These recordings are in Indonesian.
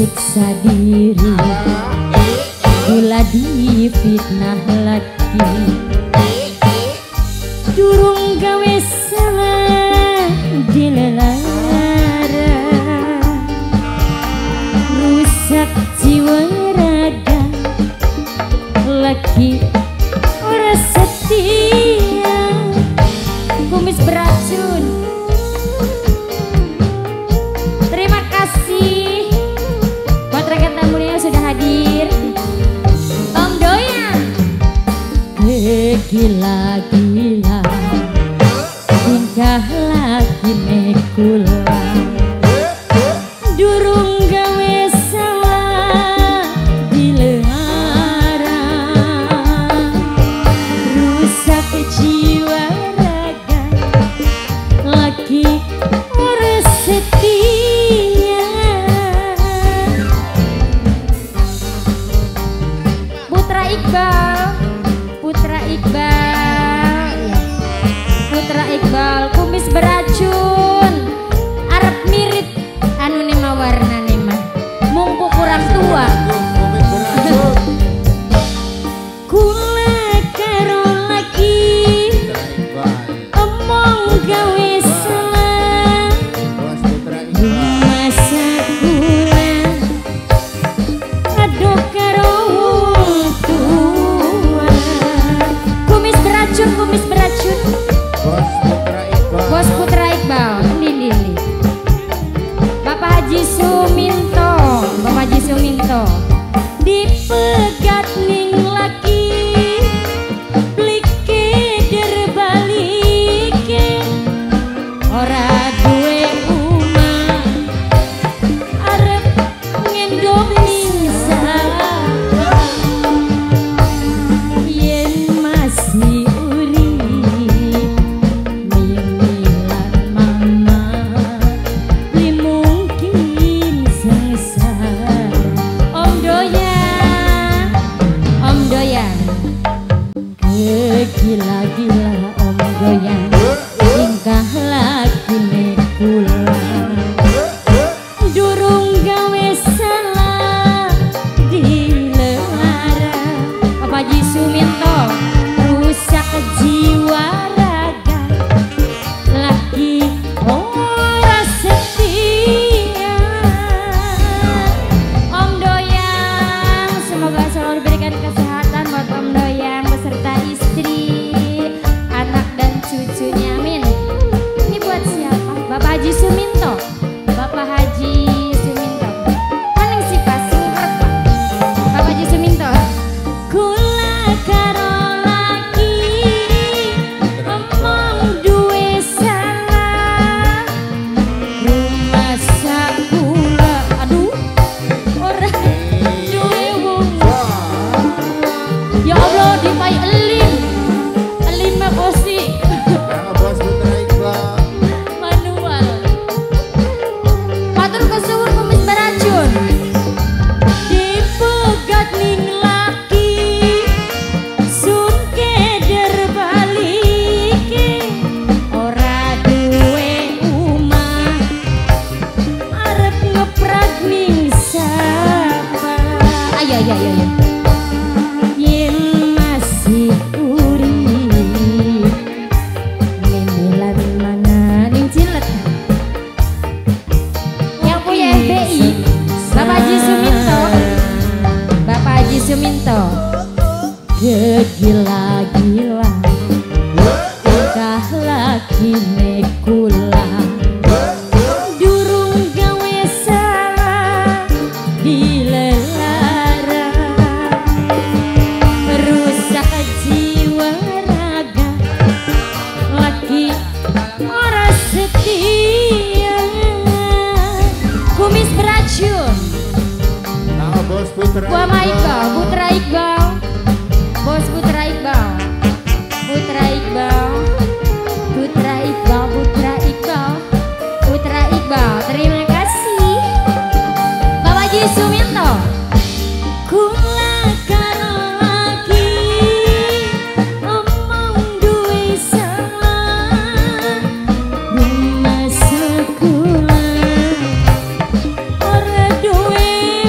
siksa diri, pula difitnah lagi, durung gawe salah dilelara, rusak jiwa raga laki ora setia, kumis beracun. Gila-gila tingkah lagi nekula, durung gawe salah dilehara, rusak jiwa raga laki ora setia, Putra Iqbal. Iqbal kumis beracun arep mirip anu nema warna nema mungku kurang tua kula karo lagi omong gawe salah masa kula aduh karo tua kumis beracun Bos Putra Iqbal, ini Bapak Haji Suminto, dipegat ning laki, blike derbalike, ora duwe umah, arep ngendom ning salah, yen masih gila-gila om goyang tingkah laki nekula, durung gawe salah dilelara, Bapak Haji Suminto rusak jiwa raga laki ora setia. Om Doyang semoga selalu diberikan kesehatan buat Om Doyang beserta istri, cucunya, amin. Ini buat siapa? Bapak Haji Suminto, Maning si pasir, Bapak Haji Suminto. Kula karo laki omong duwe salah, rumah sakula, aduh, ora duwe wong. Ya Allah dipai elim, makosi. Gila-gila tingkah laki nekula, durung gawe salah dilelara, rusak jiwa raga laki ora setia, kumis beracun. Putra Iqbal, Bos Putra Iqbal, Putra Iqbal, terima kasih Bapak Haji Suminto. Kula karo laki omong duwe salah, rumah sakula ora duwe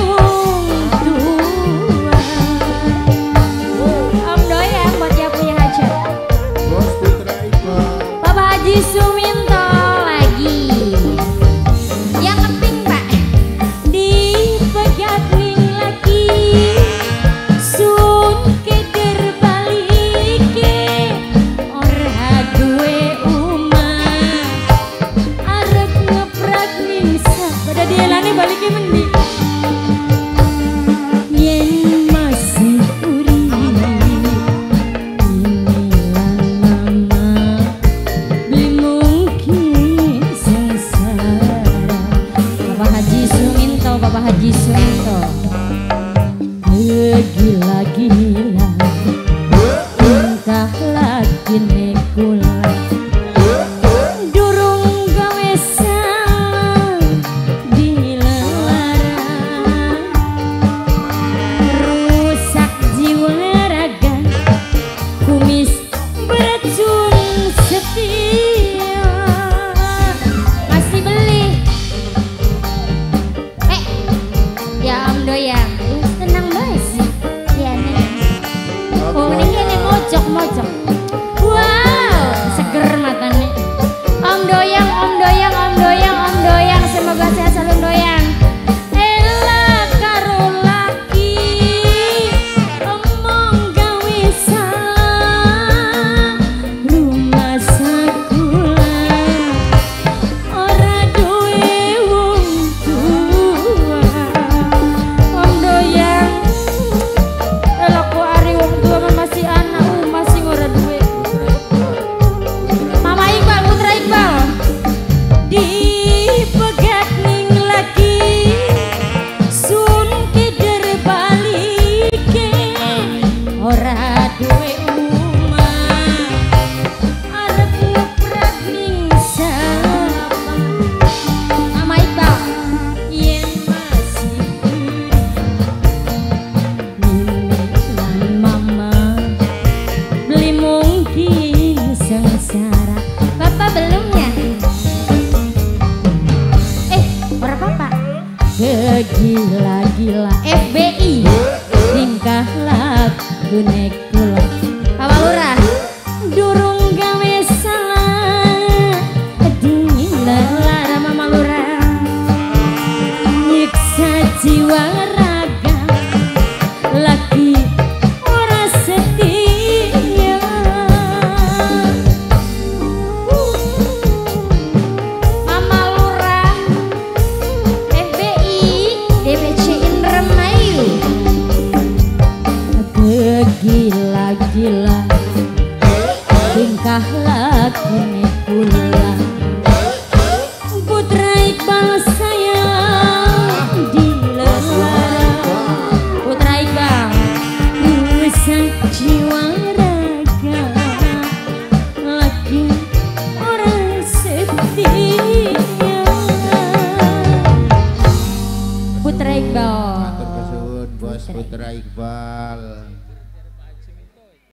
gini kula durung gawe salah dilarang, rusak jiwa raga kumis beracun setia. Masih beli ya Om Doyang, tenang guys ya nih. Oh ini kene mojok-mojok. Gila-gila FBI tingkah laku nek kula Pak Lurah durung gawe salah dilarang. Mama Lurah nyiksa jiwa raga laki ora setia. Mama Lurah gila-gila tingkah laku nek kula Putra Iqbal sayang dilarang. Putra Iqbal rusak jiwa raga laki orang setia. Putra Iqbal, matur nuwun Bos Putra Iqbal.